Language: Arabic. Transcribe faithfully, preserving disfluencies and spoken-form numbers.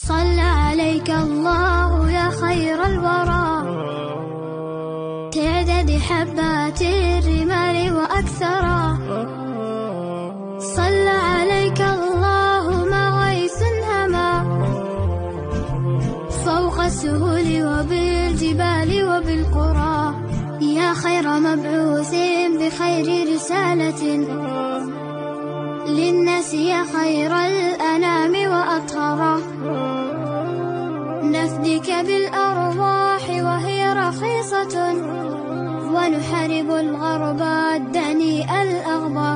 صلى عليك الله يا خير الورى تعدد حبات الرمال وأكثرا. صلى عليك الله ما غيث هما فوق السهول وبالجبال وبالقرى، يا خير مبعوث بخير رسالة للناس يا خير الأنام وأطهرا. نفديك بالأرواح وهي رخيصة ونحارب الغرب الدنيء الأغبار.